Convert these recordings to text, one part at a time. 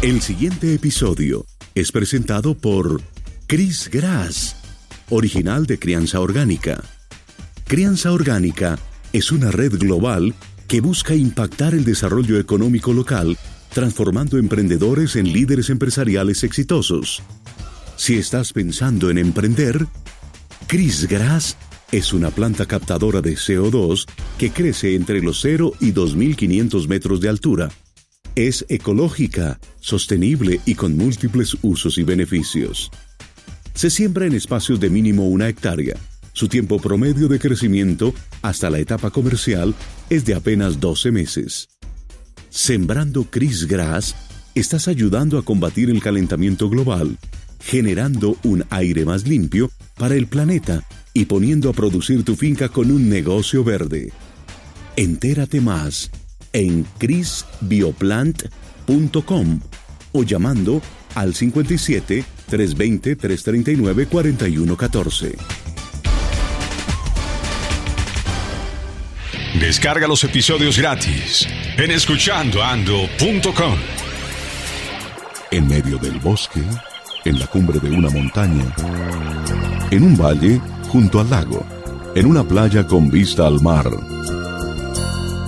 El siguiente episodio es presentado por Chrys Grass, original de Crianza Orgánica. Crianza Orgánica es una red global que busca impactar el desarrollo económico local, transformando emprendedores en líderes empresariales exitosos. Si estás pensando en emprender, Chrys Grass es una planta captadora de CO2 que crece entre los 0 y 2.500 metros de altura. Es ecológica, sostenible y con múltiples usos y beneficios. Se siembra en espacios de mínimo 1 hectárea. Su tiempo promedio de crecimiento hasta la etapa comercial es de apenas 12 meses. Sembrando Chrys Grass, estás ayudando a combatir el calentamiento global, generando un aire más limpio para el planeta y poniendo a producir tu finca con un negocio verde. Entérate más en chrisbioplant.com o llamando al 57 320 339 4114. Descarga los episodios gratis en escuchandoando.com. En medio del bosque, en la cumbre de una montaña, en un valle junto al lago, en una playa con vista al mar.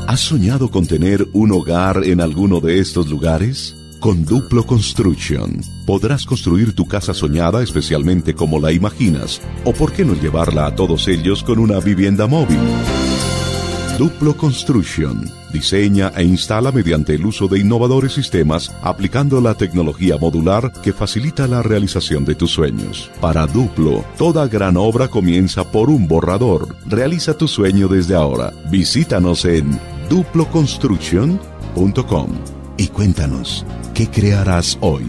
¿Has soñado con tener un hogar en alguno de estos lugares? Con Duplo Construction podrás construir tu casa soñada especialmente como la imaginas, o por qué no llevarla a todos ellos con una vivienda móvil. Duplo Construction diseña e instala mediante el uso de innovadores sistemas, aplicando la tecnología modular que facilita la realización de tus sueños. Para Duplo, toda gran obra comienza por un borrador. Realiza tu sueño desde ahora. Visítanos en duploconstruction.com y cuéntanos, ¿qué crearás hoy?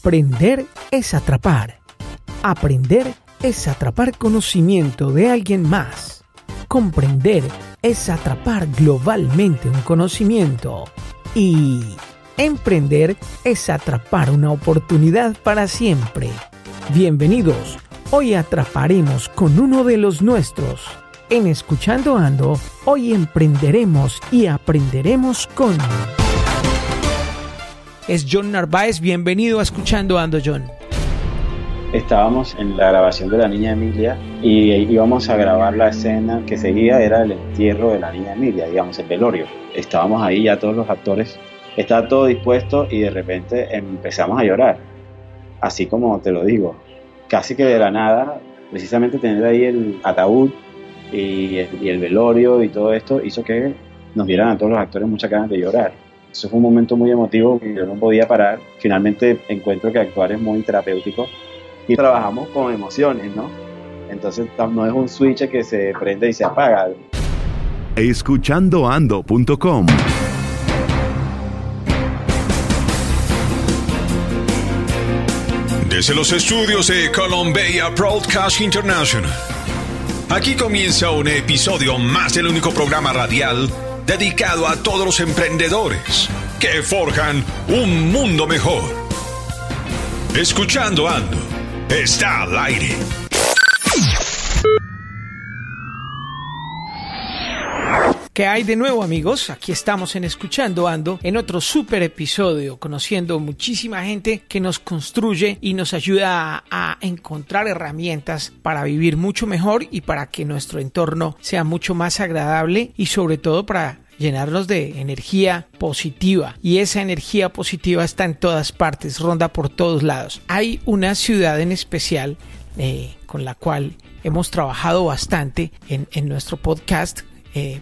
Aprender es atrapar. Aprender es atrapar conocimiento de alguien más. Comprender es atrapar globalmente un conocimiento, y emprender es atrapar una oportunidad para siempre. Bienvenidos, hoy atraparemos con uno de los nuestros. En Escuchando Ando, hoy emprenderemos y aprenderemos con... Es Jhon Narváez, bienvenido a Escuchando Ando, Jhon. Estábamos en la grabación de La Niña Emilia y íbamos a grabar la escena que seguía, era el entierro de La Niña Emilia, digamos, el velorio. Estábamos ahí ya todos los actores, estaba todo dispuesto y de repente empezamos a llorar, así como te lo digo, casi que de la nada, precisamente tener ahí el ataúd y el velorio y todo esto hizo que nos dieran a todos los actores muchas ganas de llorar. Eso fue un momento muy emotivo que yo no podía parar. Finalmente encuentro que actuar es muy terapéutico. Y trabajamos con emociones, ¿no? Entonces no es un switch que se prende y se apaga. Escuchandoando.com. Desde los estudios de Columbia Broadcast International, aquí comienza un episodio más del único programa radial dedicado a todos los emprendedores que forjan un mundo mejor. Escuchando Ando está al aire. ¿Qué hay de nuevo, amigos? Aquí estamos en Escuchando Ando, en otro super episodio, conociendo muchísima gente que nos construye y nos ayuda a encontrar herramientas para vivir mucho mejor y para que nuestro entorno sea mucho más agradable y sobre todo para llenarnos de energía positiva, y esa energía positiva está en todas partes, ronda por todos lados. Hay una ciudad en especial con la cual hemos trabajado bastante en nuestro podcast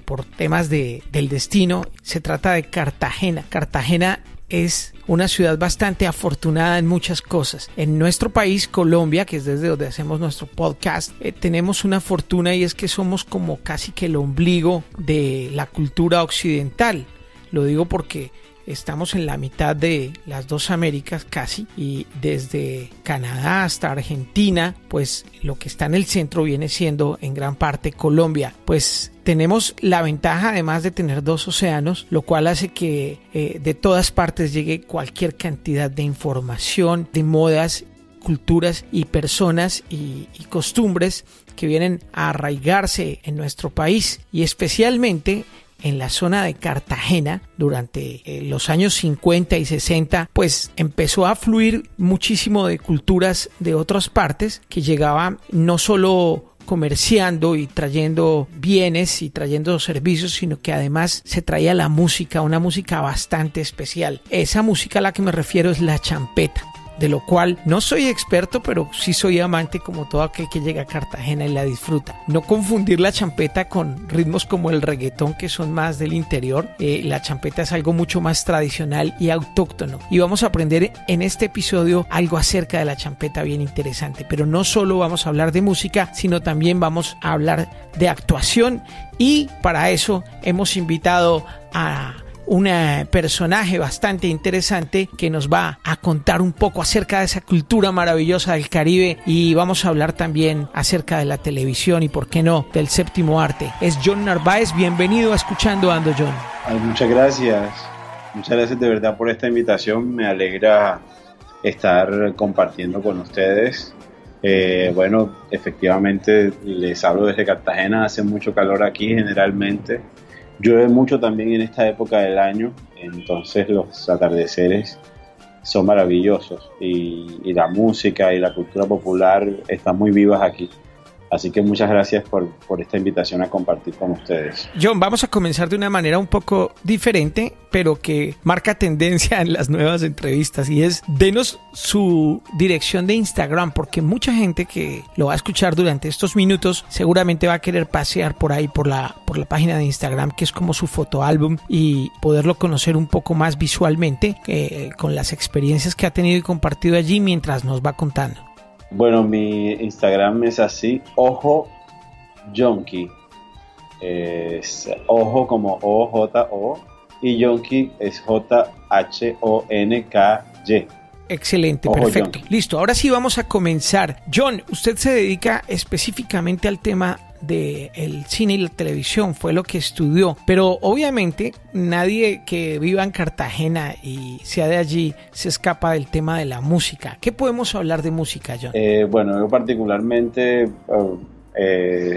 por temas del destino. Se trata de Cartagena. Cartagena es una ciudad bastante afortunada en muchas cosas. En nuestro país, Colombia, que es desde donde hacemos nuestro podcast, tenemos una fortuna, y es que somos como casi que el ombligo de la cultura occidental. Lo digo porque estamos en la mitad de las dos Américas casi, y desde Canadá hasta Argentina, pues lo que está en el centro viene siendo en gran parte Colombia. Pues tenemos la ventaja además de tener 2 océanos, lo cual hace que de todas partes llegue cualquier cantidad de información, de modas, culturas y personas y costumbres que vienen a arraigarse en nuestro país, y especialmente en la zona de Cartagena durante los años 50 y 60, pues empezó a fluir muchísimo de culturas de otras partes que llegaban no solo comerciando y trayendo bienes y trayendo servicios, sino que además se traía la música, una música bastante especial. Esa música a la que me refiero es la champeta, de lo cual no soy experto, pero sí soy amante como todo aquel que llega a Cartagena y la disfruta. No confundir la champeta con ritmos como el reggaetón, que son más del interior. La champeta es algo mucho más tradicional y autóctono. Y vamos a aprender en este episodio algo acerca de la champeta bien interesante. Pero no solo vamos a hablar de música, sino también vamos a hablar de actuación. Y para eso hemos invitado a un personaje bastante interesante que nos va a contar un poco acerca de esa cultura maravillosa del Caribe, y vamos a hablar también acerca de la televisión y, por qué no, del séptimo arte. Es Jhon Narváez. Bienvenido a Escuchando Ando, Jhon. Muchas gracias. Muchas gracias de verdad por esta invitación. Me alegra estar compartiendo con ustedes. Bueno, efectivamente les hablo desde Cartagena. Hace mucho calor aquí generalmente. Llueve mucho también en esta época del año, entonces los atardeceres son maravillosos y la música y la cultura popular están muy vivas aquí. Así que muchas gracias por esta invitación a compartir con ustedes. Jhon, vamos a comenzar de una manera un poco diferente, pero que marca tendencia en las nuevas entrevistas, y es, denos su dirección de Instagram, porque mucha gente que lo va a escuchar durante estos minutos seguramente va a querer pasear por ahí, por la página de Instagram, que es como su fotoálbum, y poderlo conocer un poco más visualmente con las experiencias que ha tenido y compartido allí mientras nos va contando. Bueno, mi Instagram es así, Ojo Yonki, es Ojo como O-J-O, y Yonki es J-H-O-N-K-Y. Excelente, Ojo, perfecto. Yonki. Listo, ahora sí vamos a comenzar. Jhon, usted se dedica específicamente al tema del cine y la televisión, fue lo que estudió, pero obviamente nadie que viva en Cartagena y sea de allí se escapa del tema de la música. ¿Qué podemos hablar de música, Jhon? Bueno, yo particularmente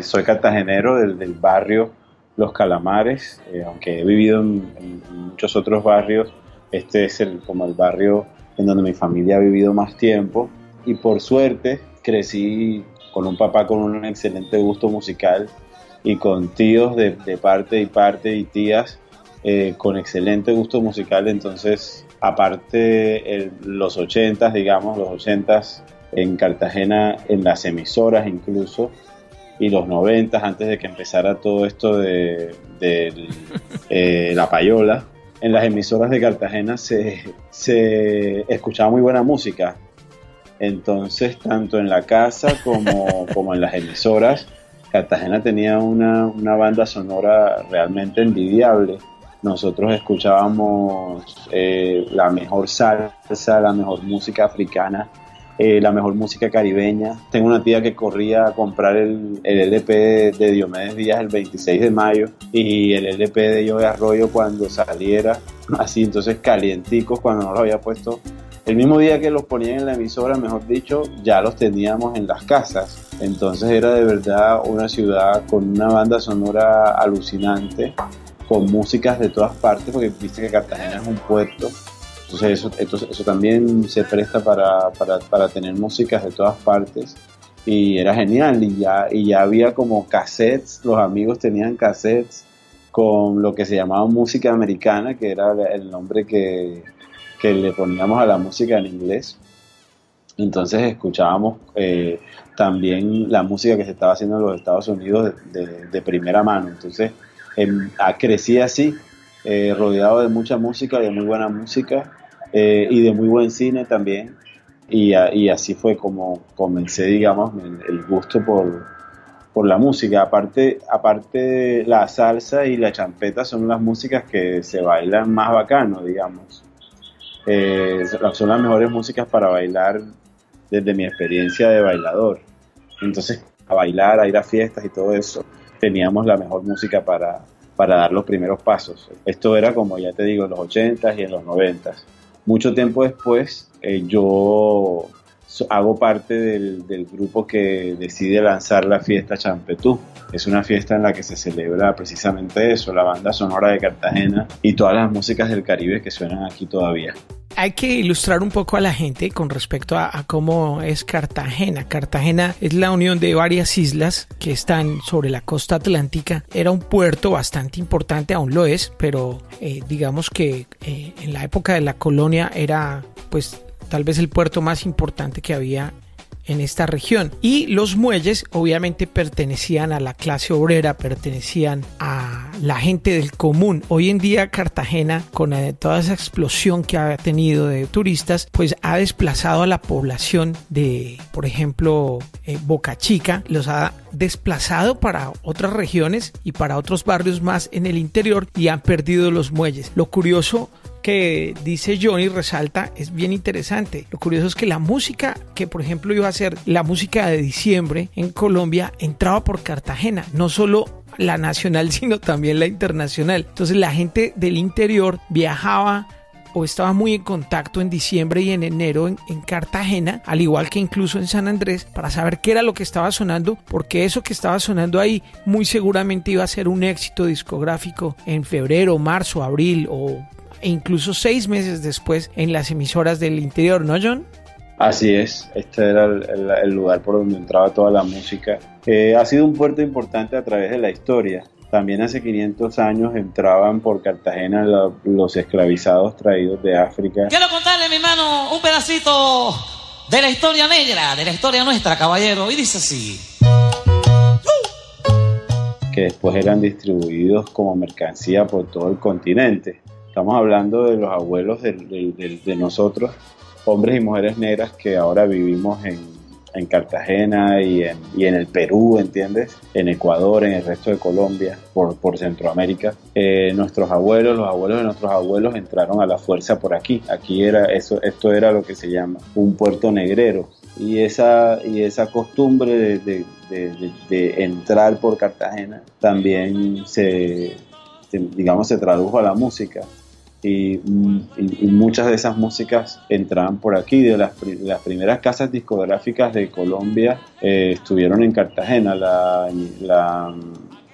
soy cartagenero del barrio Los Calamares, aunque he vivido en muchos otros barrios. Este es como el barrio en donde mi familia ha vivido más tiempo, y por suerte crecí con un papá con un excelente gusto musical y con tíos de parte y tías con excelente gusto musical. Entonces, aparte los ochentas en Cartagena, en las emisoras incluso, y los 90, antes de que empezara todo esto de la payola, en las emisoras de Cartagena se escuchaba muy buena música. Entonces, tanto en la casa como en las emisoras, Cartagena tenía una banda sonora realmente envidiable. Nosotros escuchábamos la mejor salsa, la mejor música africana, la mejor música caribeña. Tengo una tía que corría a comprar el LP de Diomedes Díaz el 26 de mayo y el LP de Joe Arroyo cuando saliera, así, entonces calienticos, cuando no lo había puesto. El mismo día que los ponían en la emisora, mejor dicho, ya los teníamos en las casas. Entonces era de verdad una ciudad con una banda sonora alucinante, con músicas de todas partes, porque viste que Cartagena es un puerto. Entonces eso también se presta para tener músicas de todas partes. Y era genial, y ya había como cassettes, los amigos tenían cassettes con lo que se llamaba música americana, que era el nombre que le poníamos a la música en inglés. Entonces escuchábamos también la música que se estaba haciendo en los Estados Unidos de primera mano. Entonces crecí así, rodeado de mucha música, de muy buena música y de muy buen cine también. Y así fue como comencé, digamos, el gusto por la música. Aparte, la salsa y la champeta son las músicas que se bailan más bacano, digamos. Son las mejores músicas para bailar desde mi experiencia de bailador. Entonces, a bailar, a ir a fiestas y todo eso, teníamos la mejor música para dar los primeros pasos. Esto era, como ya te digo, en los 80s y en los 90s. Mucho tiempo después, yo hago parte del grupo que decide lanzar la fiesta Champetú. Es una fiesta en la que se celebra precisamente eso, la banda sonora de Cartagena y todas las músicas del Caribe que suenan aquí todavía. Hay que ilustrar un poco a la gente con respecto a cómo es Cartagena. Cartagena es la unión de varias islas que están sobre la costa atlántica. Era un puerto bastante importante, aún lo es, pero digamos que en la época de la colonia era pues tal vez el puerto más importante que había en esta región. Y los muelles obviamente pertenecían a la clase obrera, pertenecían a la gente del común. Hoy en día Cartagena, con toda esa explosión que ha tenido de turistas, pues ha desplazado a la población de, por ejemplo, Boca Chica, los ha desplazado para otras regiones y para otros barrios más en el interior y han perdido los muelles. Lo curioso que dice Johnny, resalta, es bien interesante. Lo curioso es que la música que, por ejemplo, iba a ser la música de diciembre en Colombia, entraba por Cartagena, no solo la nacional, sino también la internacional. Entonces la gente del interior viajaba o estaba muy en contacto en diciembre y en enero en Cartagena, al igual que incluso en San Andrés, para saber qué era lo que estaba sonando, porque eso que estaba sonando ahí muy seguramente iba a ser un éxito discográfico en febrero, marzo, abril e incluso 6 meses después en las emisoras del interior, ¿no, John? Así es, este era el lugar por donde entraba toda la música. Ha sido un puerto importante a través de la historia. También hace 500 años entraban por Cartagena los esclavizados traídos de África. Quiero contarle, mi hermano, un pedacito de la historia negra, de la historia nuestra, caballero, y dice así. Que después eran distribuidos como mercancía por todo el continente. Estamos hablando de los abuelos de nosotros, hombres y mujeres negras que ahora vivimos en Cartagena y en el Perú, ¿entiendes? En Ecuador, en el resto de Colombia, por Centroamérica. Nuestros abuelos, los abuelos de nuestros abuelos entraron a la fuerza por aquí. Aquí era eso, esto era lo que se llama un puerto negrero. Y esa costumbre de entrar por Cartagena también se tradujo a la música. Y muchas de esas músicas entraban por aquí. De las primeras casas discográficas de Colombia estuvieron en Cartagena, la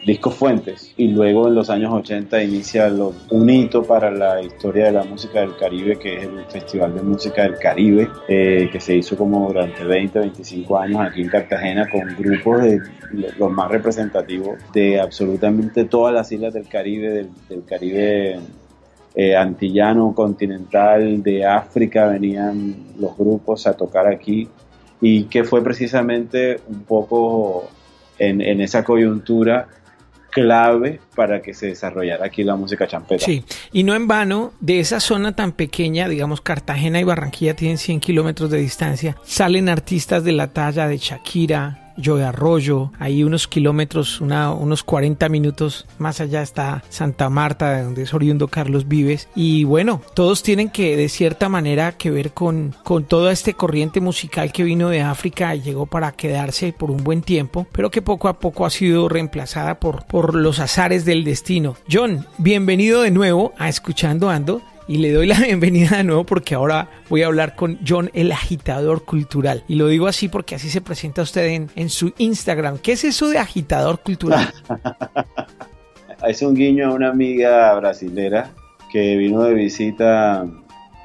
Discos Fuentes, y luego en los años 80 inicia un hito para la historia de la música del Caribe, que es el Festival de Música del Caribe, que se hizo como durante 20, 25 años aquí en Cartagena, con grupos de los más representativos de absolutamente todas las islas del Caribe, del Caribe antillano, continental, de África. Venían los grupos a tocar aquí, y que fue precisamente un poco en esa coyuntura clave para que se desarrollara aquí la música champeta. Sí, y no en vano, de esa zona tan pequeña, digamos Cartagena y Barranquilla tienen 100 kilómetros de distancia, salen artistas de la talla de Shakira, Joe Arroyo. Hay unos kilómetros, unos 40 minutos más allá está Santa Marta, de donde es oriundo Carlos Vives, y bueno, todos tienen que de cierta manera que ver con toda esta corriente musical que vino de África y llegó para quedarse por un buen tiempo, pero que poco a poco ha sido reemplazada por los azares del destino. John, bienvenido de nuevo a Escuchando Ando. Y le doy la bienvenida de nuevo porque ahora voy a hablar con Jhon, el agitador cultural. Y lo digo así porque así se presenta usted en su Instagram. ¿Qué es eso de agitador cultural? Es un guiño a una amiga brasilera que vino de visita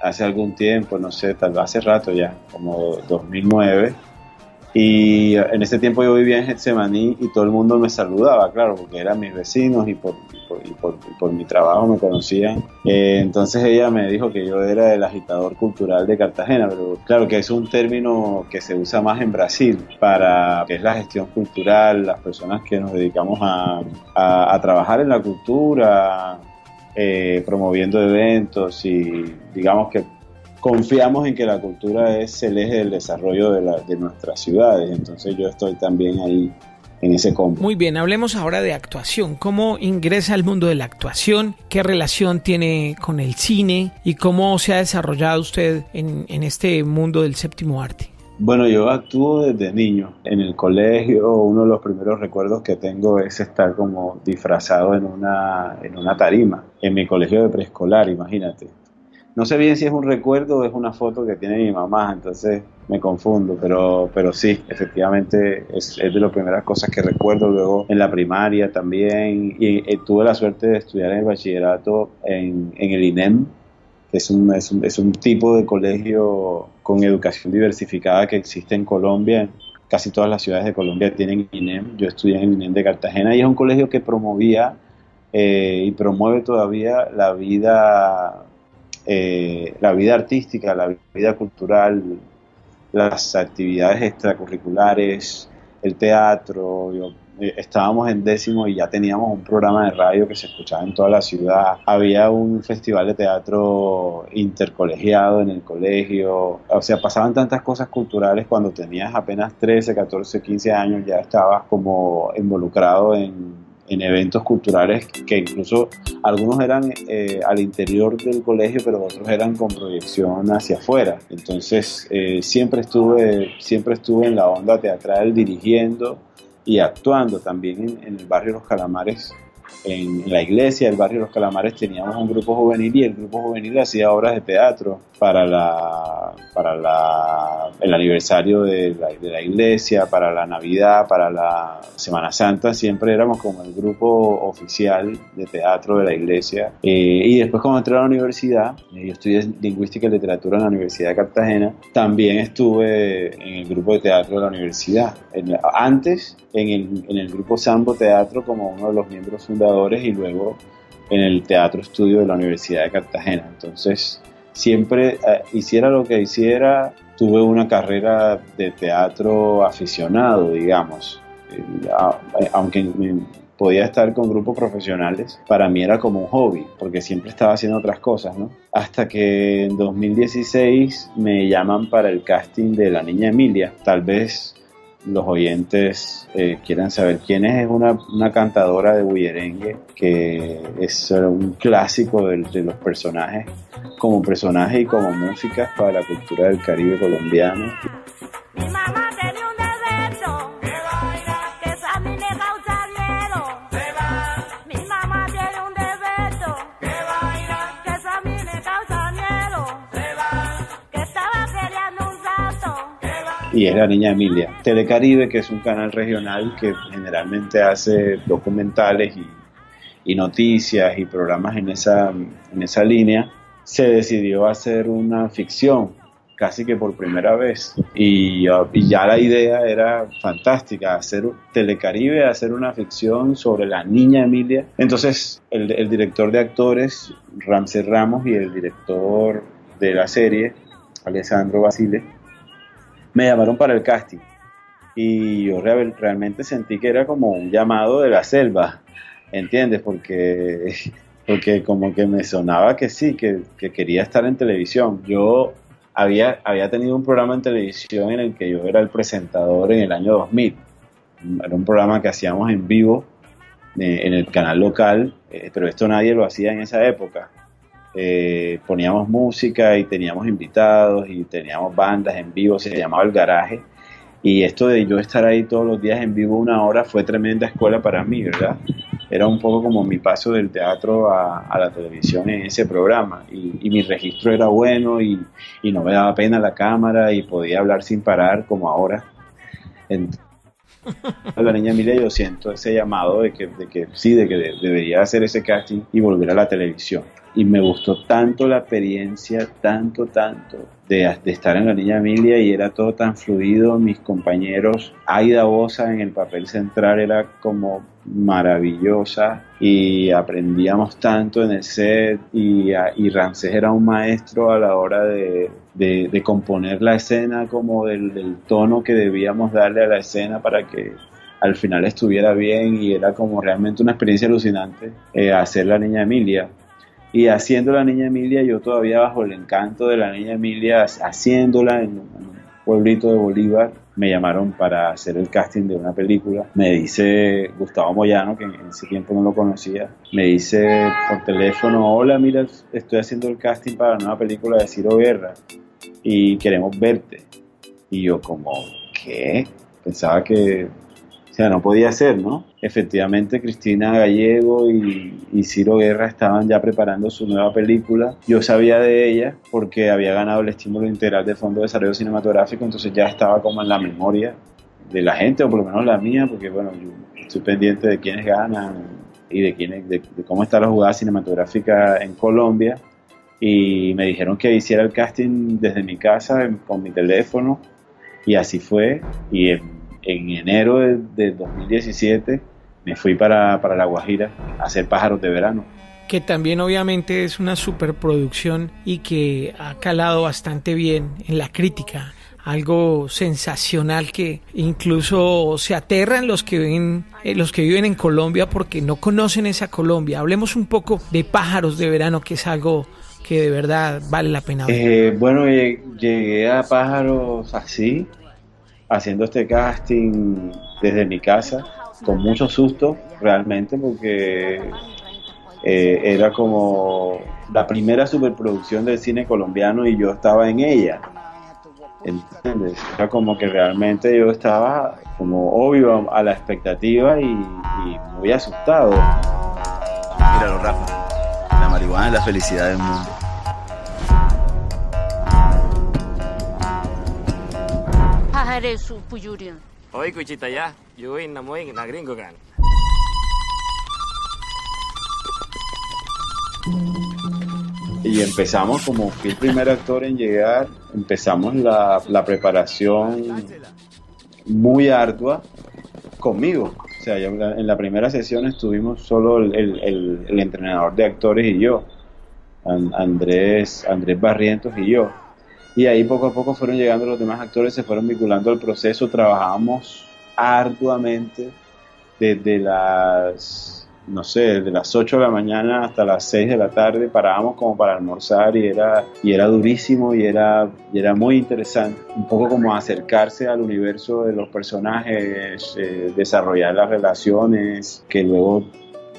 hace algún tiempo, no sé, tal vez hace rato ya, como 2009. Y en ese tiempo yo vivía en Getsemaní y todo el mundo me saludaba, claro, porque eran mis vecinos y por mi trabajo me conocían. Entonces ella me dijo que yo era el agitador cultural de Cartagena, pero claro que es un término que se usa más en Brasil para que es la gestión cultural, las personas que nos dedicamos a trabajar en la cultura, promoviendo eventos y digamos que confiamos en que la cultura es el eje del desarrollo de nuestras ciudades. Entonces yo estoy también ahí en ese combo. Muy bien, hablemos ahora de actuación. ¿Cómo ingresa al mundo de la actuación? ¿Qué relación tiene con el cine? ¿Y cómo se ha desarrollado usted en este mundo del séptimo arte? Bueno, yo actúo desde niño. En el colegio, uno de los primeros recuerdos que tengo es estar como disfrazado en una tarima. En mi colegio de preescolar, imagínate. No sé bien si es un recuerdo o es una foto que tiene mi mamá, entonces me confundo, pero sí, efectivamente es de las primeras cosas que recuerdo. Luego en la primaria también, y tuve la suerte de estudiar en el bachillerato en el INEM, que es un tipo de colegio con educación diversificada que existe en Colombia. Casi todas las ciudades de Colombia tienen INEM. Yo estudié en el INEM de Cartagena y es un colegio que promovía y promueve todavía la vida artística, la vida cultural, las actividades extracurriculares, el teatro. Estábamos en 10º y ya teníamos un programa de radio que se escuchaba en toda la ciudad. Había un festival de teatro intercolegiado en el colegio. O sea, pasaban tantas cosas culturales. Cuando tenías apenas 13, 14, 15 años ya estabas como involucrado en eventos culturales que incluso algunos eran al interior del colegio, pero otros eran con proyección hacia afuera. Entonces siempre estuve en la onda teatral, dirigiendo y actuando. También en el barrio Los Calamares, en la iglesia del barrio Los Calamares, teníamos un grupo juvenil y el grupo juvenil hacía obras de teatro para el aniversario de la iglesia, para la Navidad, para la Semana Santa. Siempre éramos como el grupo oficial de teatro de la iglesia. Y después, cuando entré a la universidad, yo estudié lingüística y literatura en la Universidad de Cartagena, también estuve en el grupo de teatro de la universidad. Antes en el grupo Sambo Teatro, como uno de los miembros fundadores, y luego en el Teatro Estudio de la Universidad de Cartagena. Entonces, siempre hiciera lo que hiciera, tuve una carrera de teatro aficionado, digamos. Aunque podía estar con grupos profesionales, para mí era como un hobby, porque siempre estaba haciendo otras cosas, ¿no? Hasta que en 2016 me llaman para el casting de La Niña Emilia. Tal vez los oyentes quieran saber quién es. Es una cantadora de bullerengue que es un clásico de los personajes, como personaje y como música para la cultura del Caribe colombiano. Y es La Niña Emilia. Telecaribe, que es un canal regional que generalmente hace documentales y noticias y programas en esa línea, se decidió hacer una ficción casi que por primera vez. Y ya la idea era fantástica, hacer Telecaribe, hacer una ficción sobre La Niña Emilia. Entonces el director de actores, Ramsey Ramos, y el director de la serie, Alessandro Basile, me llamaron para el casting y yo realmente sentí que era como un llamado de la selva, ¿entiendes? Porque como que me sonaba que sí, que quería estar en televisión. Yo había tenido un programa en televisión en el que yo era el presentador en el año 2000. Era un programa que hacíamos en vivo en el canal local, pero esto nadie lo hacía en esa época. Poníamos música y teníamos invitados y teníamos bandas en vivo, se llamaba El Garaje, y esto de yo estar ahí todos los días en vivo 1 hora fue tremenda escuela para mí, ¿verdad? Era un poco como mi paso del teatro a la televisión en ese programa, y mi registro era bueno y no me daba pena la cámara y podía hablar sin parar como ahora. Entonces, a La Niña Emilia yo siento ese llamado de que debería hacer ese casting y volver a la televisión. Y me gustó tanto la experiencia, tanto de estar en La Niña Emilia, y era todo tan fluido. Mis compañeros, Aida Bosa en el papel central era como maravillosa, y aprendíamos tanto en el set, y Ramsés era un maestro a la hora de componer la escena, como del tono que debíamos darle a la escena para que al final estuviera bien, y era como realmente una experiencia alucinante hacer La Niña Emilia. Y haciendo La Niña Emilia, yo todavía bajo el encanto de La Niña Emilia, haciéndola en un pueblito de Bolívar, me llamaron para hacer el casting de una película. Me dice Gustavo Moyano, que en ese tiempo no lo conocía, me dice por teléfono: hola, mira, estoy haciendo el casting para la nueva película de Ciro Guerra y queremos verte. Y yo como, ¿qué? Pensaba que O sea, no podía ser, ¿no? Efectivamente, Cristina Gallego y Ciro Guerra estaban ya preparando su nueva película. Yo sabía de ella porque había ganado el estímulo integral del Fondo de Desarrollo Cinematográfico, entonces ya estaba como en la memoria de la gente, o por lo menos la mía, porque bueno, yo estoy pendiente de quiénes ganan y de cómo está la jugada cinematográfica en Colombia. Y me dijeron que hiciera el casting desde mi casa, con mi teléfono, y así fue. Y en enero de 2017 me fui para La Guajira a hacer Pájaros de Verano. Que también obviamente es una superproducción y que ha calado bastante bien en la crítica. Algo sensacional que incluso se aterran los que viven en Colombia porque no conocen esa Colombia. Hablemos un poco de Pájaros de Verano, que es algo que de verdad vale la pena ver. Bueno, llegué a Pájaros así, haciendo este casting desde mi casa, con mucho susto realmente, porque era como la primera superproducción del cine colombiano y yo estaba en ella, ¿entiendes? Era como que realmente yo estaba como obvio a la expectativa y muy asustado. Míralo, Rafa, la marihuana es la felicidad del mundo. Hoy cuchita ya, yo voy en la gringo gran. Y empezamos, como fui el primer actor en llegar, empezamos la preparación muy ardua conmigo. O sea, en la primera sesión estuvimos solo el entrenador de actores y yo, Andrés Barrientos y yo. Y ahí poco a poco fueron llegando los demás actores, se fueron vinculando al proceso. Trabajábamos arduamente desde las, no sé, desde las 8 de la mañana hasta las 6 de la tarde. Parábamos como para almorzar y era durísimo y era muy interesante. Un poco como acercarse al universo de los personajes, desarrollar las relaciones que luego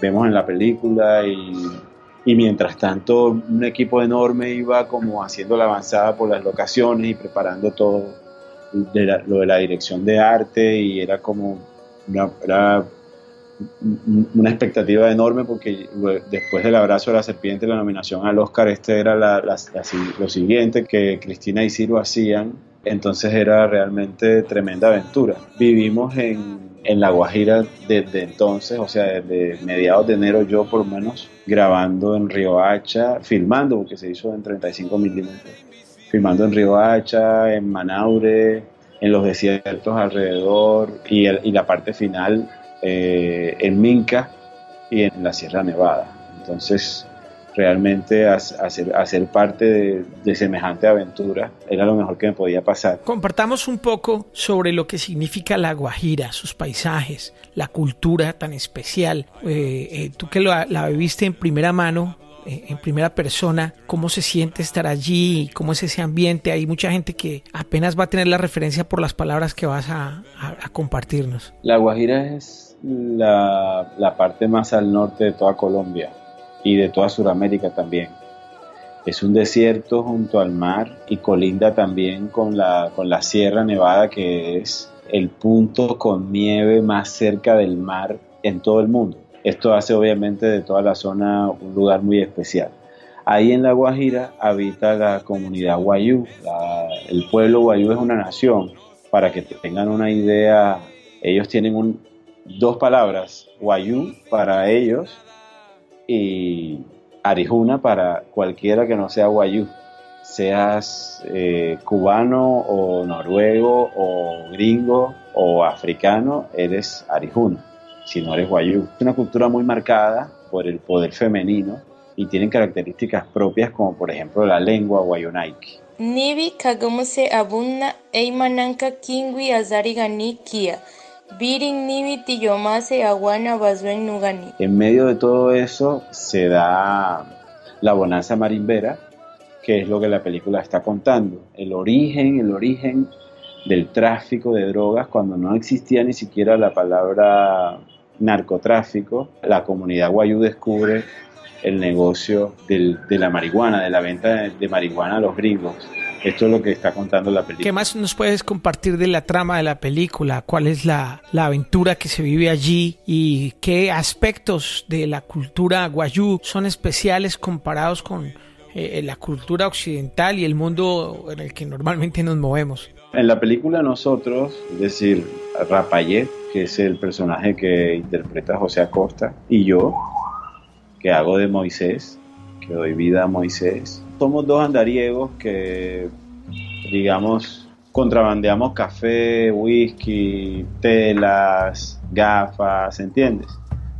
vemos en la película Y mientras tanto, un equipo enorme iba como haciendo la avanzada por las locaciones y preparando todo lo de la dirección de arte, y era como una expectativa enorme, porque después del abrazo de la serpiente, la nominación al Oscar, este era lo siguiente que Cristina y Ciro hacían. Entonces era realmente tremenda aventura. Vivimos en La Guajira desde entonces, o sea, desde mediados de enero yo por lo menos grabando en Río Hacha, filmando, porque se hizo en 35 milímetros, filmando en Río Hacha, en Manaure, en los desiertos alrededor, y la parte final en Minca y en la Sierra Nevada. Entonces realmente hacer parte de semejante aventura era lo mejor que me podía pasar. Compartamos un poco sobre lo que significa La Guajira, sus paisajes, la cultura tan especial. Tú que la viviste en primera mano, en primera persona, ¿cómo se siente estar allí? ¿Cómo es ese ambiente? Hay mucha gente que apenas va a tener la referencia por las palabras que vas a compartirnos. La Guajira es la parte más al norte de toda Colombia y de toda Sudamérica también. Es un desierto junto al mar y colinda también con la Sierra Nevada, que es el punto con nieve más cerca del mar en todo el mundo. Esto hace obviamente de toda la zona un lugar muy especial. Ahí en La Guajira habita la comunidad Wayúu. El pueblo Wayúu es una nación. Para que tengan una idea, ellos tienen dos palabras: Wayúu para ellos y Arijuna para cualquiera que no sea Wayúu, seas cubano o noruego o gringo o africano, eres Arijuna, si no eres Wayúu. Es una cultura muy marcada por el poder femenino y tienen características propias, como por ejemplo la lengua Wayunaiki. Nibi kagumuse abunna eimananka kingui azarigani kia. En medio de todo eso se da la bonanza marimbera, que es lo que la película está contando, el origen del tráfico de drogas, cuando no existía ni siquiera la palabra narcotráfico. La comunidad Wayúu descubre el negocio de la marihuana, de la venta de marihuana a los gringos. Esto es lo que está contando la película. ¿Qué más nos puedes compartir de la trama de la película? ¿Cuál es la aventura que se vive allí? ¿Y qué aspectos de la cultura wayúu son especiales comparados con la cultura occidental y el mundo en el que normalmente nos movemos? En la película nosotros, es decir, Rapayet, que es el personaje que interpreta José Acosta, y yo, que hago de Moisés, que doy vida a Moisés, somos dos andariegos que, digamos, contrabandeamos café, whisky, telas, gafas, ¿entiendes?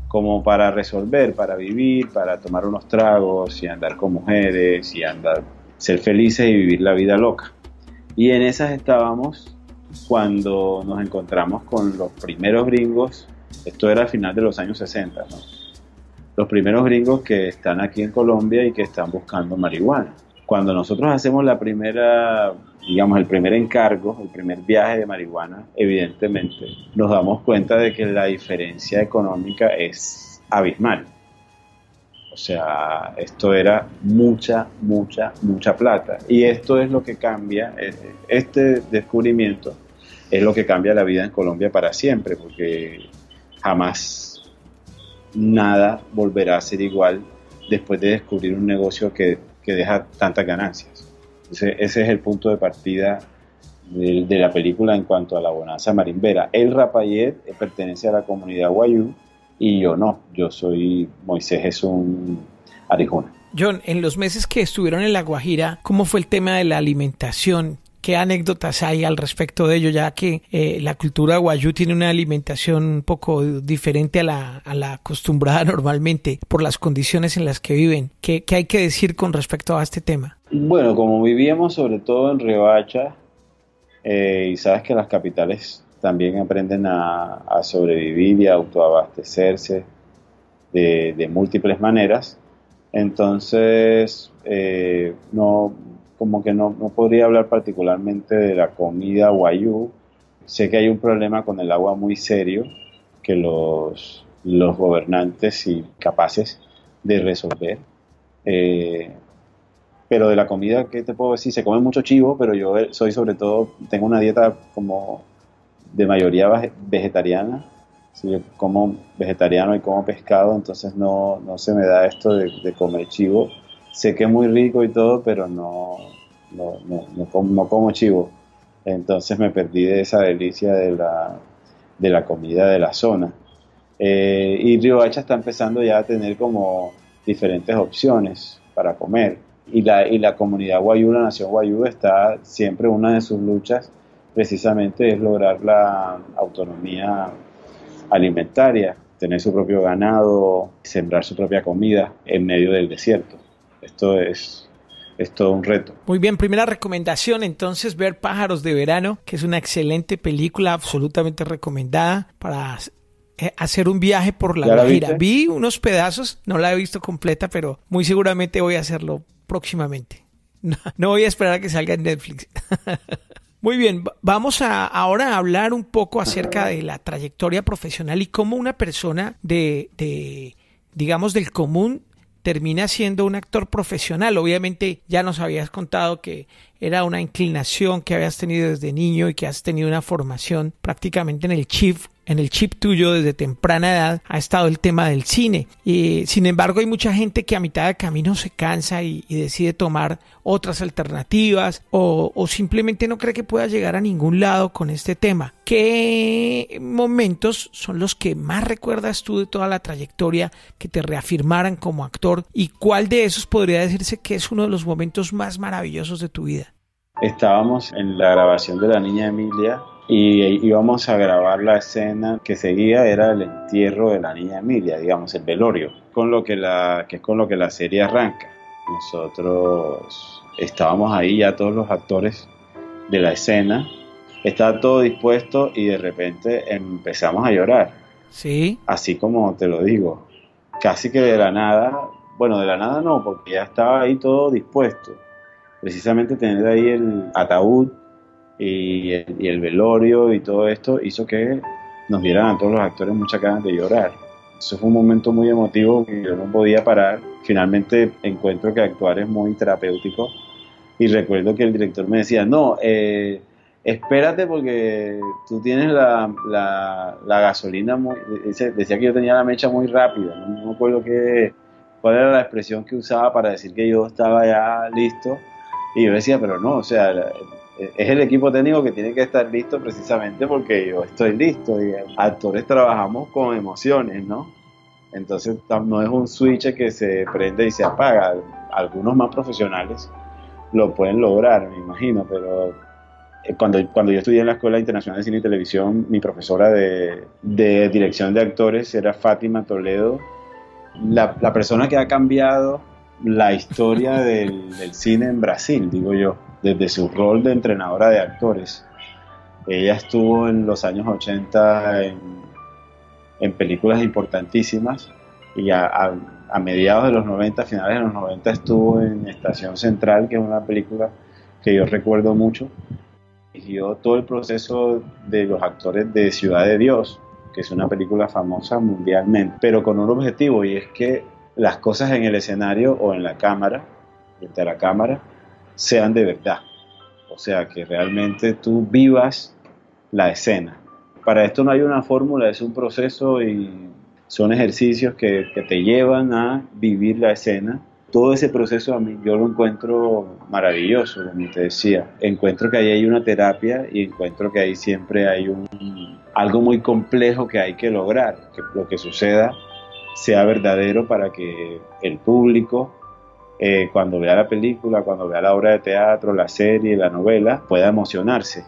Como para resolver, para vivir, para tomar unos tragos y andar con mujeres y andar, ser felices y vivir la vida loca. Y en esas estábamos cuando nos encontramos con los primeros gringos. Esto era al final de los años 60, ¿no? Los primeros gringos que están aquí en Colombia y que están buscando marihuana. Cuando nosotros hacemos la primera, digamos, el primer encargo, el primer viaje de marihuana, evidentemente nos damos cuenta de que la diferencia económica es abismal. O sea, esto era mucha plata. Y esto es lo que cambia, este descubrimiento es lo que cambia la vida en Colombia para siempre, porque jamás nada volverá a ser igual después de descubrir un negocio que deja tantas ganancias. Entonces, ese es el punto de partida de la película en cuanto a la bonanza marimbera. El Rapayet pertenece a la comunidad wayúu y yo no, yo soy Moisés, es un arijona. John, en los meses que estuvieron en La Guajira, ¿cómo fue el tema de la alimentación? ¿Qué anécdotas hay al respecto de ello? Ya que la cultura wayúu tiene una alimentación un poco diferente a la acostumbrada normalmente por las condiciones en las que viven. ¿Qué hay que decir con respecto a este tema? Bueno, como vivíamos sobre todo en Río Hacha, y sabes que las capitales también aprenden a sobrevivir y a autoabastecerse de múltiples maneras, entonces no podría hablar particularmente de la comida wayúu. Sé que hay un problema con el agua muy serio que los gobernantes y capaces de resolver, pero de la comida, ¿qué te puedo decir? Se come mucho chivo, pero yo soy sobre todo, tengo una dieta como de mayoría vegetariana. Si yo como vegetariano y como pescado, entonces no se me da esto de comer chivo. Sé que es muy rico y todo, pero no como chivo. Entonces me perdí de esa delicia de la comida de la zona. Y Río Hacha está empezando ya a tener como diferentes opciones para comer. Y la comunidad wayúu, la nación wayúu, está siempre, una de sus luchas precisamente es lograr la autonomía alimentaria, tener su propio ganado, sembrar su propia comida en medio del desierto. Esto es todo un reto. Muy bien, primera recomendación entonces, ver Pájaros de Verano, que es una excelente película, absolutamente recomendada para hacer un viaje por La Guajira. Vi unos pedazos, no la he visto completa, pero muy seguramente voy a hacerlo próximamente. No voy a esperar a que salga en Netflix. Muy bien, vamos ahora a hablar un poco acerca de la trayectoria profesional y cómo una persona digamos, del común termina siendo un actor profesional. Obviamente ya nos habías contado que era una inclinación que habías tenido desde niño y que has tenido una formación prácticamente en el chip tuyo desde temprana edad ha estado el tema del cine. Y sin embargo hay mucha gente que a mitad de camino se cansa y decide tomar otras alternativas o simplemente no cree que pueda llegar a ningún lado con este tema. ¿Qué momentos son los que más recuerdas tú de toda la trayectoria que te reafirmaran como actor? ¿Y cuál de esos podría decirse que es uno de los momentos más maravillosos de tu vida? Estábamos en la grabación de La Niña Emilia y íbamos a grabar la escena que seguía, era el entierro de La Niña Emilia, digamos el velorio, con lo que la serie arranca. Nosotros estábamos ahí ya todos los actores de la escena, estaba todo dispuesto y de repente empezamos a llorar. Sí. Así como te lo digo, casi que de la nada, bueno, de la nada no, porque ya estaba ahí todo dispuesto. Precisamente tener ahí el ataúd y el velorio y todo esto hizo que nos dieran a todos los actores muchas ganas de llorar. Eso fue un momento muy emotivo que yo no podía parar. Finalmente encuentro que actuar es muy terapéutico Y recuerdo que el director me decía, no, espérate porque tú tienes la gasolina muy... Decía que yo tenía la mecha muy rápida, no me acuerdo cuál era la expresión que usaba para decir que yo estaba ya listo. Y yo decía, pero no, o sea, es el equipo técnico que tiene que estar listo precisamente porque yo estoy listo. Y actores trabajamos con emociones, ¿no? Entonces no es un switch que se prende y se apaga. Algunos más profesionales lo pueden lograr, me imagino, pero cuando yo estudié en la Escuela Internacional de Cine y Televisión, mi profesora de dirección de actores era Fátima Toledo, la persona que ha cambiado la historia del cine en Brasil, digo yo, desde su rol de entrenadora de actores. Ella estuvo en los años 80 en películas importantísimas y a mediados de los 90, finales de los 90, estuvo en Estación Central, que es una película que yo recuerdo mucho. Dirigió todo el proceso de los actores de Ciudad de Dios, que es una película famosa mundialmente, pero con un objetivo, y es que las cosas en el escenario o en la cámara, frente a la cámara, sean de verdad. O sea, que realmente tú vivas la escena. Para esto no hay una fórmula, es un proceso y son ejercicios que te llevan a vivir la escena. Todo ese proceso a mí yo lo encuentro maravilloso, como te decía. Encuentro que ahí hay una terapia y encuentro que ahí siempre hay algo muy complejo que hay que lograr, que lo que suceda sea verdadero para que el público, cuando vea la película, cuando vea la obra de teatro, la serie, la novela, pueda emocionarse.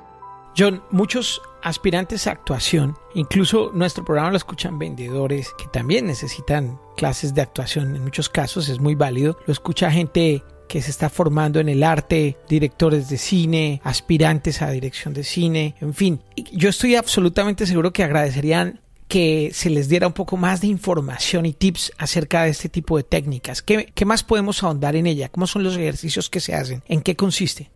Jhon, muchos aspirantes a actuación, incluso nuestro programa lo escuchan vendedores que también necesitan clases de actuación, en muchos casos es muy válido, lo escucha gente que se está formando en el arte, directores de cine, aspirantes a dirección de cine, en fin. Yo estoy absolutamente seguro que agradecerían que se les diera un poco más de información y tips acerca de este tipo de técnicas. ¿Qué más podemos ahondar en ella? ¿Cómo son los ejercicios que se hacen? ¿En qué consiste?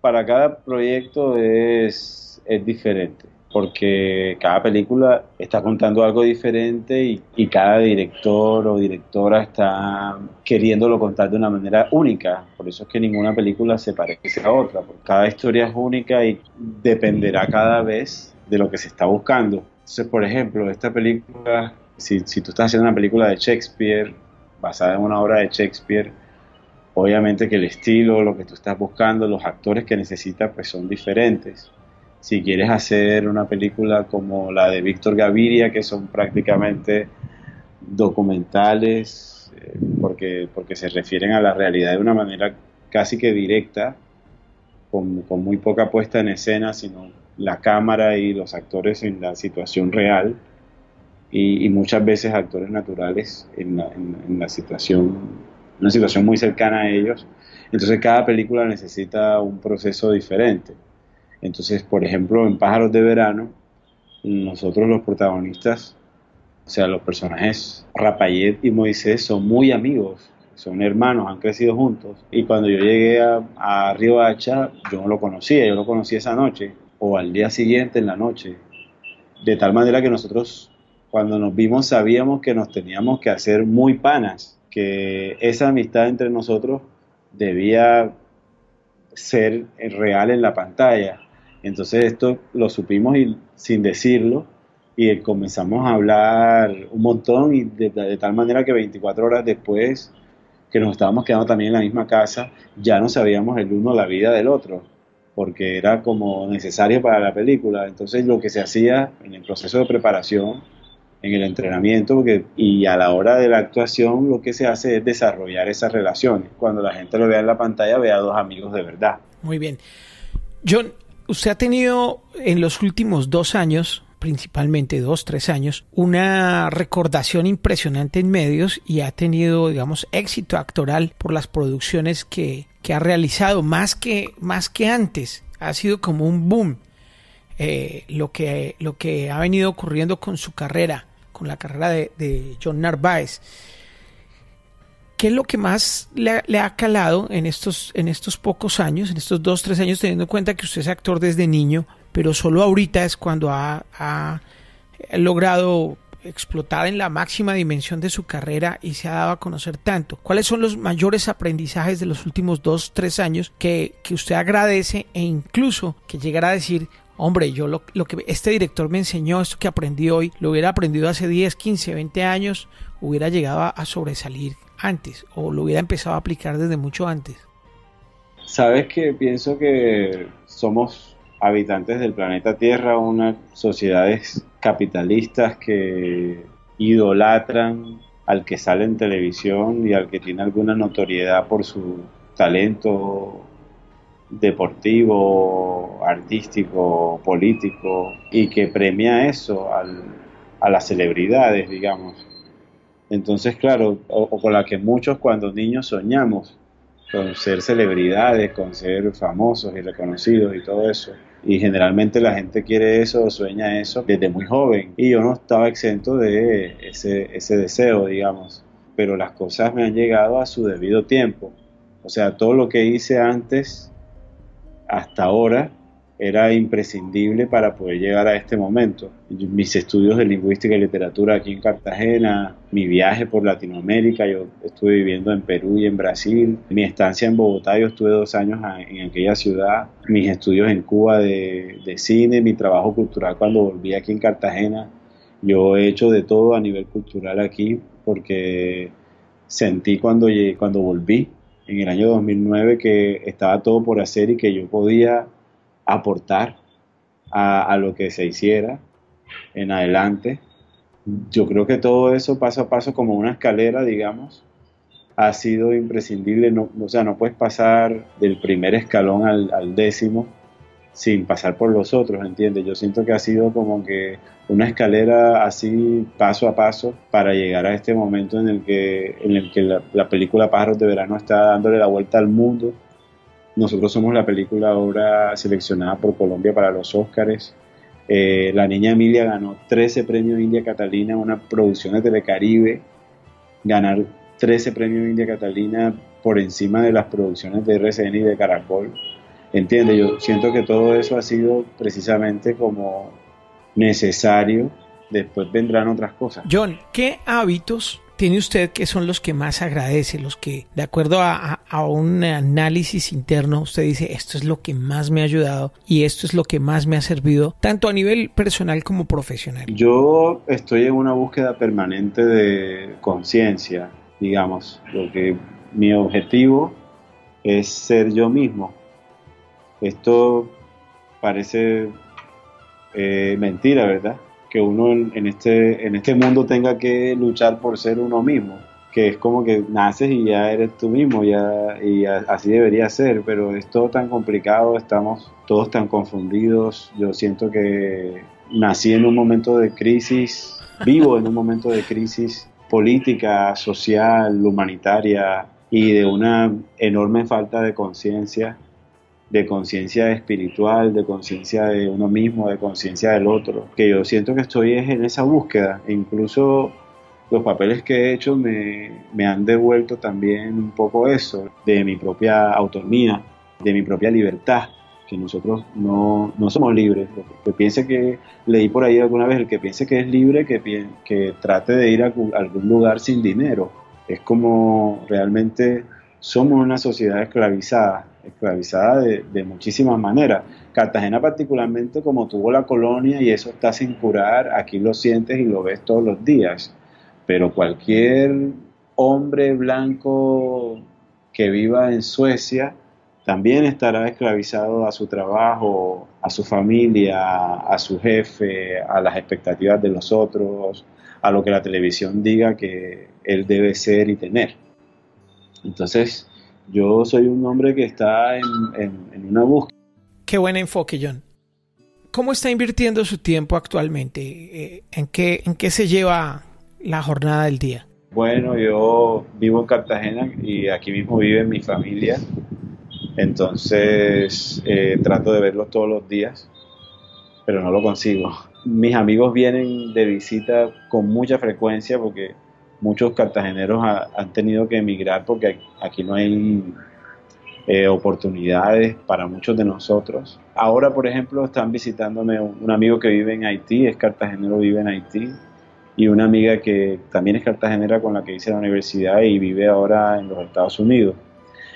Para cada proyecto es diferente, porque cada película está contando algo diferente y cada director o directora está queriéndolo contar de una manera única. Por eso es que ninguna película se parece a otra, porque cada historia es única y dependerá cada vez de lo que se está buscando. Entonces, por ejemplo, esta película, si tú estás haciendo una película de Shakespeare, basada en una obra de Shakespeare, obviamente que el estilo, lo que tú estás buscando, los actores que necesitas, pues son diferentes. Si quieres hacer una película como la de Víctor Gaviria, que son prácticamente documentales, porque se refieren a la realidad de una manera casi que directa, con muy poca puesta en escena, sino la cámara y los actores en la situación real, y muchas veces actores naturales en la situación, una situación muy cercana a ellos. Entonces cada película necesita un proceso diferente. Entonces, por ejemplo, en Pájaros de Verano, nosotros los protagonistas, o sea, los personajes Rapayet y Moisés, son muy amigos, son hermanos, han crecido juntos. Y cuando yo llegué a Río Hacha, yo no lo conocía, yo lo conocí esa noche o al día siguiente en la noche. De tal manera que nosotros, cuando nos vimos, sabíamos que nos teníamos que hacer muy panas, que esa amistad entre nosotros debía ser real en la pantalla. Entonces esto lo supimos y, sin decirlo, y comenzamos a hablar un montón, y de tal manera que 24 horas después, que nos estábamos quedando también en la misma casa, ya no sabíamos el uno la vida del otro, porque era como necesario para la película. Entonces lo que se hacía en el proceso de preparación, en el entrenamiento y a la hora de la actuación, lo que se hace es desarrollar esas relaciones. Cuando la gente lo vea en la pantalla, vea a dos amigos de verdad. Muy bien. Jhon, usted ha tenido en los últimos 2 años, principalmente 2, 3 años, una recordación impresionante en medios y ha tenido, digamos, éxito actoral por las producciones que ha realizado, más que antes. Ha sido como un boom lo que ha venido ocurriendo con su carrera, con la carrera de Jhon Narváez. ¿Qué es lo que más le ha calado en estos pocos años, en estos 2, 3 años, teniendo en cuenta que usted es actor desde niño, pero solo ahorita es cuando ha logrado explotada en la máxima dimensión de su carrera y se ha dado a conocer tanto. ¿Cuáles son los mayores aprendizajes de los últimos 2-3 años que usted agradece e incluso que llegara a decir, hombre, yo lo que este director me enseñó, esto que aprendí hoy, lo hubiera aprendido hace 10, 15, 20 años, hubiera llegado a sobresalir antes o lo hubiera empezado a aplicar desde mucho antes? Sabes que pienso que somos habitantes del planeta Tierra, unas sociedades capitalistas que idolatran al que sale en televisión y al que tiene alguna notoriedad por su talento deportivo, artístico, político, y que premia eso a las celebridades, digamos. Entonces, claro, o con la que muchos cuando niños soñamos, con ser celebridades, con ser famosos y reconocidos y todo eso. Y generalmente la gente quiere eso o sueña eso desde muy joven. Y yo no estaba exento de ese deseo, digamos. Pero las cosas me han llegado a su debido tiempo. O sea, todo lo que hice antes hasta ahora era imprescindible para poder llegar a este momento. Mis estudios de lingüística y literatura aquí en Cartagena, mi viaje por Latinoamérica, yo estuve viviendo en Perú y en Brasil, mi estancia en Bogotá, yo estuve 2 años en aquella ciudad, mis estudios en Cuba de cine, mi trabajo cultural cuando volví aquí en Cartagena. Yo he hecho de todo a nivel cultural aquí porque sentí cuando volví en el año 2009 que estaba todo por hacer y que yo podía aportar a lo que se hiciera en adelante. Yo creo que todo eso paso a paso como una escalera, digamos, ha sido imprescindible. No, o sea, no puedes pasar del primer escalón al 10.º sin pasar por los otros, ¿entiendes? Yo siento que ha sido como que una escalera así paso a paso para llegar a este momento en el que la película Pájaros de Verano está dándole la vuelta al mundo. Nosotros somos la película ahora seleccionada por Colombia para los Óscares. La Niña Emilia ganó 13 premios India Catalina, una producción de Telecaribe. Ganar 13 premios India Catalina por encima de las producciones de RCN y de Caracol. ¿Entiendes? Yo siento que todo eso ha sido precisamente como necesario. Después vendrán otras cosas. John, ¿qué hábitos tiene usted que son los que más agradece, los que de acuerdo a un análisis interno usted dice esto es lo que más me ha ayudado y esto es lo que más me ha servido tanto a nivel personal como profesional? Yo estoy en una búsqueda permanente de conciencia, digamos, lo que mi objetivo es ser yo mismo. Esto parece mentira, ¿verdad? Que uno en este mundo tenga que luchar por ser uno mismo, que es como que naces y ya eres tú mismo, así debería ser, pero es todo tan complicado, estamos todos tan confundidos. Yo siento que nací en un momento de crisis, vivo en un momento de crisis política, social, humanitaria y de una enorme falta de conciencia espiritual, de conciencia de uno mismo, de conciencia del otro, que yo siento que estoy en esa búsqueda. Incluso los papeles que he hecho me han devuelto también un poco eso, de mi propia autonomía, de mi propia libertad, que nosotros no somos libres. Que piense que, leí por ahí alguna vez, el que piense que es libre, que trate de ir a algún lugar sin dinero. Es como realmente somos una sociedad esclavizada de muchísimas maneras. Cartagena particularmente, como tuvo la colonia y eso está sin curar, aquí lo sientes y lo ves todos los días, pero cualquier hombre blanco que viva en Suecia también estará esclavizado a su trabajo, a su familia, a su jefe, a las expectativas de los otros, a lo que la televisión diga que él debe ser y tener. Entonces, yo soy un hombre que está en una búsqueda. Qué buen enfoque, John. ¿Cómo está invirtiendo su tiempo actualmente? ¿En qué se lleva la jornada del día? Bueno, yo vivo en Cartagena y aquí mismo vive mi familia. Entonces, trato de verlos todos los días, pero no lo consigo. Mis amigos vienen de visita con mucha frecuencia porque muchos cartageneros han tenido que emigrar porque aquí no hay oportunidades para muchos de nosotros. Ahora, por ejemplo, están visitándome un amigo que vive en Haití, es cartagenero, vive en Haití, y una amiga que también es cartagenera con la que hice la universidad y vive ahora en los Estados Unidos.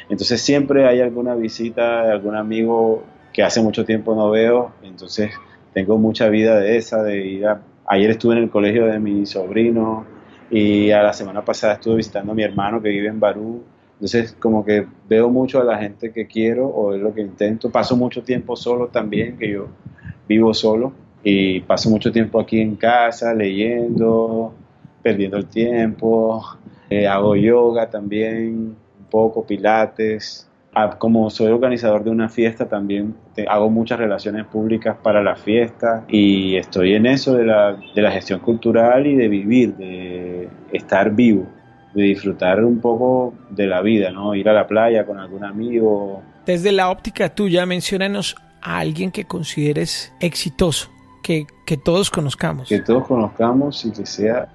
Entonces siempre hay alguna visita de algún amigo que hace mucho tiempo no veo, entonces tengo mucha vida de esa, de ir a... Ayer estuve en el colegio de mi sobrino y a la semana pasada estuve visitando a mi hermano que vive en Barú. Entonces como que veo mucho a la gente que quiero o es lo que intento. Paso mucho tiempo solo también, que yo vivo solo. Y paso mucho tiempo aquí en casa, leyendo, perdiendo el tiempo. Hago yoga también, un poco pilates. Como soy organizador de una fiesta también, hago muchas relaciones públicas para la fiesta. Y estoy en eso de la gestión cultural y de vivir, de estar vivo, de disfrutar un poco de la vida, ¿no? Ir a la playa con algún amigo. Desde la óptica tuya, menciónanos a alguien que consideres exitoso. Que todos conozcamos. Que todos conozcamos y que sea...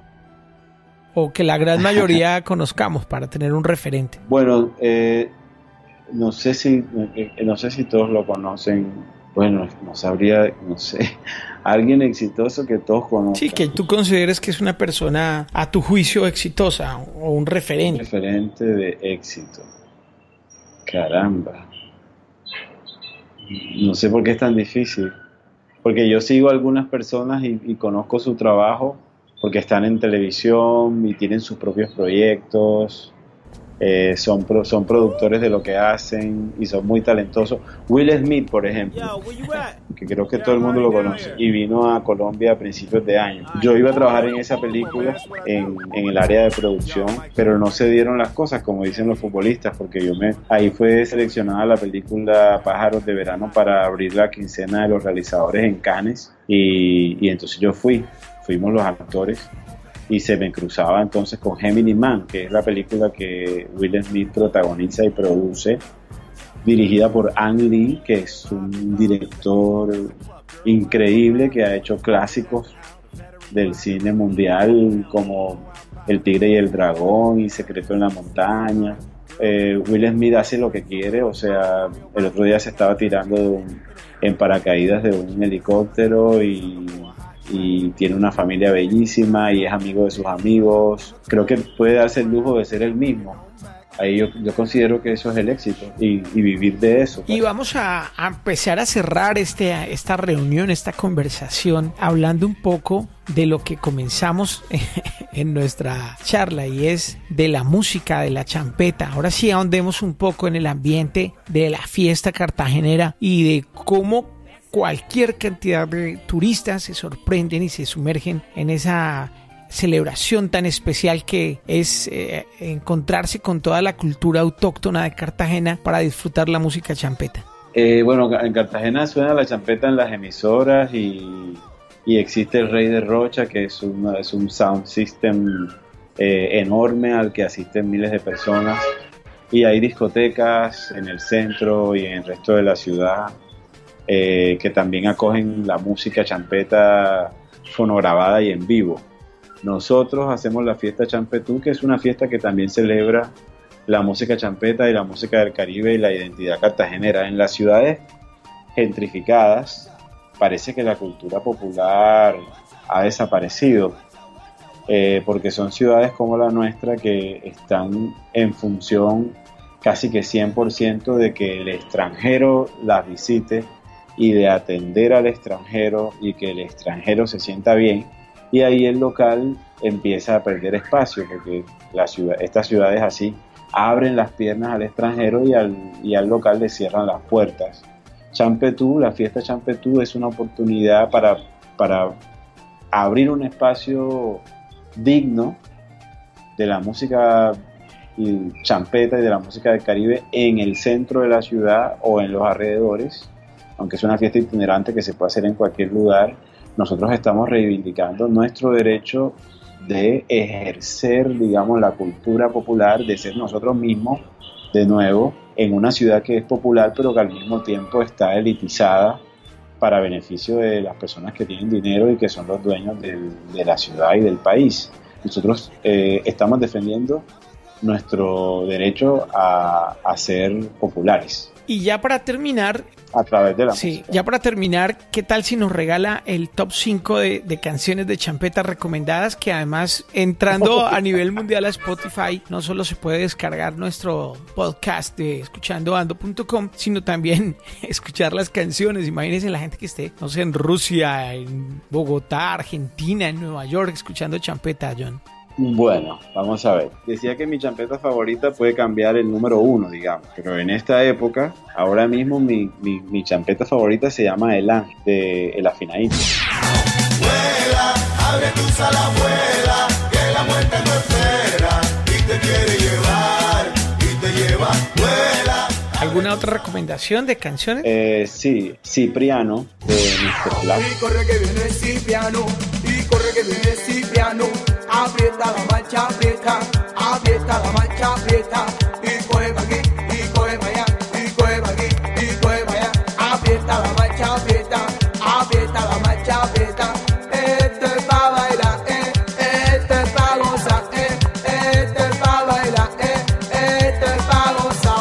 O que la gran mayoría conozcamos para tener un referente. Bueno, no sé si todos lo conocen. Bueno, no sabría, no sé. Alguien exitoso que todos conozcan. Sí, que tú consideres que es una persona, a tu juicio, exitosa o un referente. Un referente de éxito. Caramba. No sé por qué es tan difícil. Porque yo sigo a algunas personas y conozco su trabajo porque están en televisión y tienen sus propios proyectos, son productores de lo que hacen y son muy talentosos. Will Smith, por ejemplo, que creo que todo el mundo lo conoce y vino a Colombia a principios de año. Yo iba a trabajar en esa película, en el área de producción, pero no se dieron las cosas, como dicen los futbolistas, porque ahí fue seleccionada la película Pájaros de Verano para abrir la quincena de los realizadores en Cannes y entonces yo fuimos los actores. Y se me cruzaba entonces con Gemini Man, que es la película que Will Smith protagoniza y produce, dirigida por Ang Lee, que es un director increíble que ha hecho clásicos del cine mundial como El Tigre y el Dragón y Secreto en la Montaña. Will Smith hace lo que quiere, o sea, el otro día se estaba tirando en paracaídas de un helicóptero y tiene una familia bellísima y es amigo de sus amigos. Creo que puede darse el lujo de ser el mismo. Ahí yo considero que eso es el éxito y vivir de eso. Y vamos a empezar a cerrar esta reunión, esta conversación, hablando un poco de lo que comenzamos en nuestra charla y es de la música, de la champeta. Ahora sí ahondemos un poco en el ambiente de la fiesta cartagenera y de cómo cualquier cantidad de turistas se sorprenden y se sumergen en esa celebración tan especial que es encontrarse con toda la cultura autóctona de Cartagena para disfrutar la música champeta. Bueno, en Cartagena suena la champeta en las emisoras y existe el Rey de Rocha, que es un sound system enorme al que asisten miles de personas, y hay discotecas en el centro y en el resto de la ciudad que también acogen la música champeta fonograbada y en vivo. Nosotros hacemos la fiesta Champetú, que es una fiesta que también celebra la música champeta y la música del Caribe y la identidad cartagenera. En las ciudades gentrificadas parece que la cultura popular ha desaparecido, porque son ciudades como la nuestra que están en función casi que 100% de que el extranjero las visite y de atender al extranjero y que el extranjero se sienta bien, y ahí el local empieza a perder espacio porque estas ciudades así abren las piernas al extranjero y al local le cierran las puertas. Champetú, la fiesta Champetú es una oportunidad para abrir un espacio digno de la música y champeta y de la música del Caribe en el centro de la ciudad o en los alrededores. Aunque es una fiesta itinerante que se puede hacer en cualquier lugar, nosotros estamos reivindicando nuestro derecho de ejercer, digamos, la cultura popular, de ser nosotros mismos de nuevo en una ciudad que es popular pero que al mismo tiempo está elitizada para beneficio de las personas que tienen dinero y que son los dueños de la ciudad y del país. Nosotros estamos defendiendo nuestro derecho a ser populares. Y ya para terminar, a través de la música. Ya para terminar, ¿qué tal si nos regala el top 5 de canciones de champeta recomendadas? Que además, entrando a nivel mundial a Spotify, no solo se puede descargar nuestro podcast de escuchandoando.com, sino también escuchar las canciones. Imagínense la gente que esté, no sé, en Rusia, en Bogotá, Argentina, en Nueva York, escuchando champeta, John. Bueno, vamos a ver. Decía que mi champeta favorita puede cambiar el número uno, digamos. Pero en esta época, ahora mismo mi champeta favorita se llama El Ángel, de El Afinadito. Vuela, abre tus alas, vuela, que la muerte no espera y te quiere llevar, y te lleva, vuela. ¿Alguna otra recomendación de canciones? Sí, Cipriano, de Mr. Black. Y corre que viene Cipriano, y corre que viene Cipriano. Aprieta la mancha, aprieta, aprieta la mancha, aprieta, y coge pa' aquí, y coge pa' allá, y coge pa' aquí, y coge pa' allá, aprieta la mancha, aprieta, aprieta la mancha, aprieta, esto es pa' bailar, esto es pa' gozar, esto es pa' bailar, esto es pa' gozar.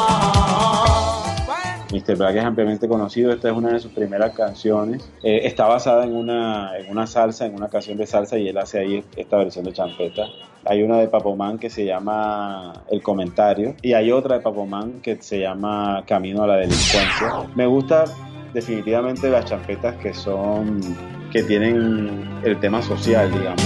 Mr. Black es ampliamente conocido, esta es una de sus primeras canciones. Está basada en una salsa, en una canción de salsa, y él hace ahí esta versión de champeta. Hay una de Papo Man que se llama El Comentario, y hay otra de Papo Man que se llama Camino a la Delincuencia. Me gusta definitivamente las champetas que tienen el tema social, digamos.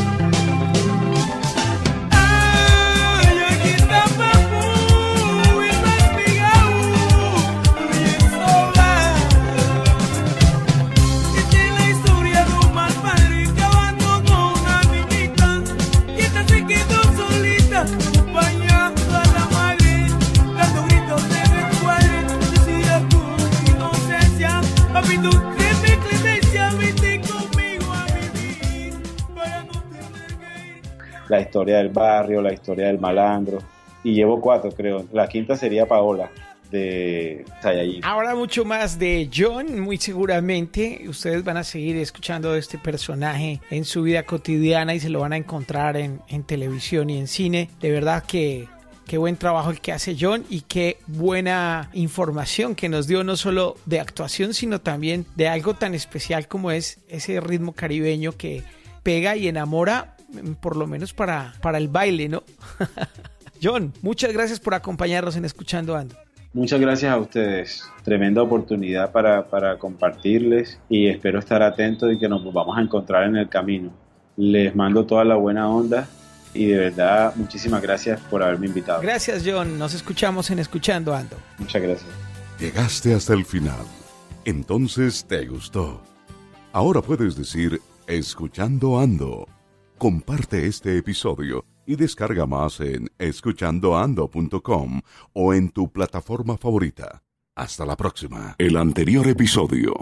La historia del barrio, la historia del malandro, y llevo 4, creo. La quinta sería Paola, de Saiyajin. Ahora mucho más de Jhon, muy seguramente ustedes van a seguir escuchando de este personaje en su vida cotidiana y se lo van a encontrar en televisión y en cine. De verdad que qué buen trabajo el que hace Jhon y qué buena información que nos dio, no solo de actuación, sino también de algo tan especial como es ese ritmo caribeño que pega y enamora, por lo menos para el baile, ¿no? Jhon, muchas gracias por acompañarnos en Escuchando Ando. Muchas gracias a ustedes. Tremenda oportunidad para compartirles, y espero estar atentos y que nos vamos a encontrar en el camino. Les mando toda la buena onda y de verdad muchísimas gracias por haberme invitado. Gracias, Jhon. Nos escuchamos en Escuchando Ando. Muchas gracias. Llegaste hasta el final. Entonces te gustó. Ahora puedes decir Escuchando Ando. Comparte este episodio y descarga más en escuchandoando.com o en tu plataforma favorita. Hasta la próxima. El anterior episodio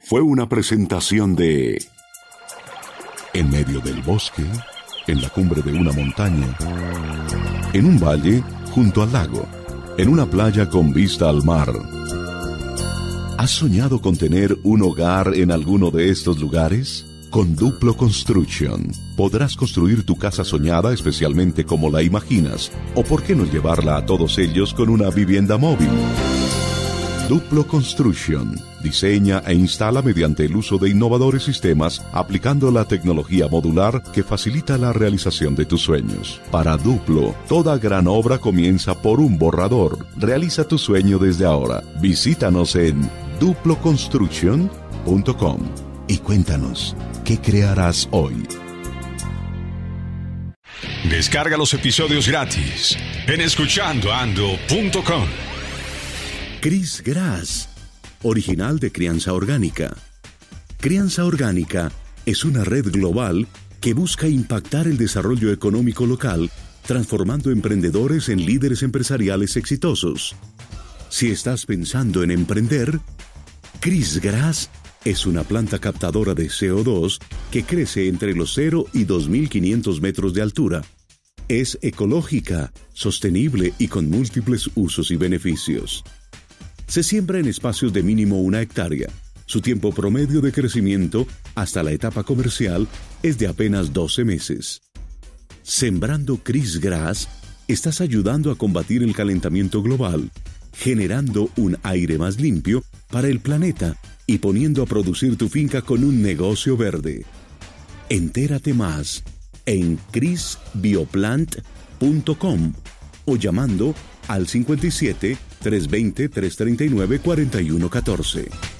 fue una presentación de En medio del bosque, en la cumbre de una montaña, en un valle junto al lago, en una playa con vista al mar. ¿Has soñado con tener un hogar en alguno de estos lugares? Con Duplo Construction podrás construir tu casa soñada especialmente como la imaginas, o por qué no llevarla a todos ellos con una vivienda móvil. Duplo Construction diseña e instala mediante el uso de innovadores sistemas, aplicando la tecnología modular que facilita la realización de tus sueños. Para Duplo, toda gran obra comienza por un borrador. Realiza tu sueño desde ahora. Visítanos en duploconstruction.com y cuéntanos, ¿qué crearás hoy? Descarga los episodios gratis en escuchandoando.com. Chrys Grass, original de Crianza Orgánica. Crianza Orgánica es una red global que busca impactar el desarrollo económico local, transformando emprendedores en líderes empresariales exitosos. Si estás pensando en emprender, Chrys Grass es una planta captadora de CO2 que crece entre los 0 y 2.500 metros de altura. Es ecológica, sostenible y con múltiples usos y beneficios. Se siembra en espacios de mínimo 1 hectárea. Su tiempo promedio de crecimiento hasta la etapa comercial es de apenas 12 meses. Sembrando Chrys Grass, estás ayudando a combatir el calentamiento global, generando un aire más limpio para el planeta y poniendo a producir tu finca con un negocio verde. Entérate más en chrisbioplant.com o llamando al 57 320 339 4114.